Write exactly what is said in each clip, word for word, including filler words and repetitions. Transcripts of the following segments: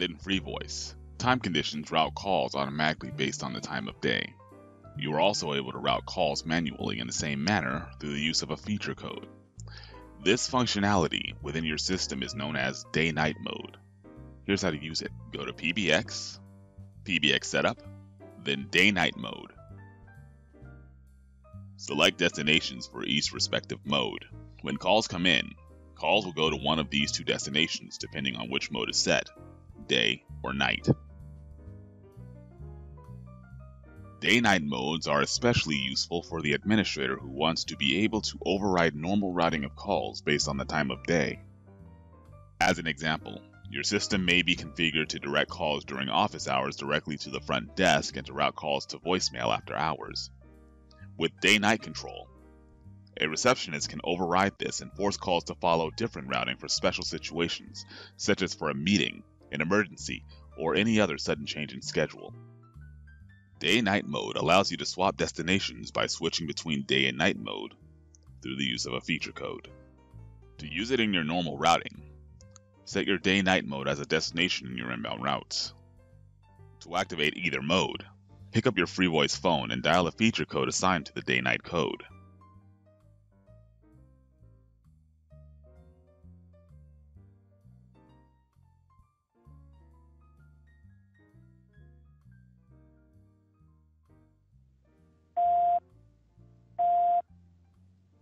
within FreeVoice. Time conditions route calls automatically based on the time of day. You are also able to route calls manually in the same manner through the use of a feature code. This functionality within your system is known as day-night mode. Here's how to use it. Go to P B X, P B X Setup, then Day-Night Mode. Select destinations for each respective mode. When calls come in, calls will go to one of these two destinations depending on which mode is set, day or night. Day-night modes are especially useful for the administrator who wants to be able to override normal routing of calls based on the time of day. As an example, your system may be configured to direct calls during office hours directly to the front desk and to route calls to voicemail after hours. With day-night control, a receptionist can override this and force calls to follow different routing for special situations, such as for a meeting, an emergency, or any other sudden change in schedule. Day-night mode allows you to swap destinations by switching between day and night mode through the use of a feature code. To use it in your normal routing, set your day-night mode as a destination in your inbound routes. To activate either mode, pick up your FreeVoice phone and dial a feature code assigned to the day-night code.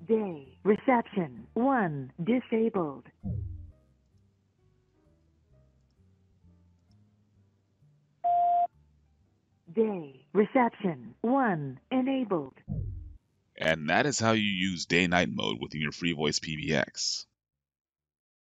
Day. Reception. one. Disabled. Day. Reception. one. Enabled. And that is how you use day-night mode within your FreeVoice P B X.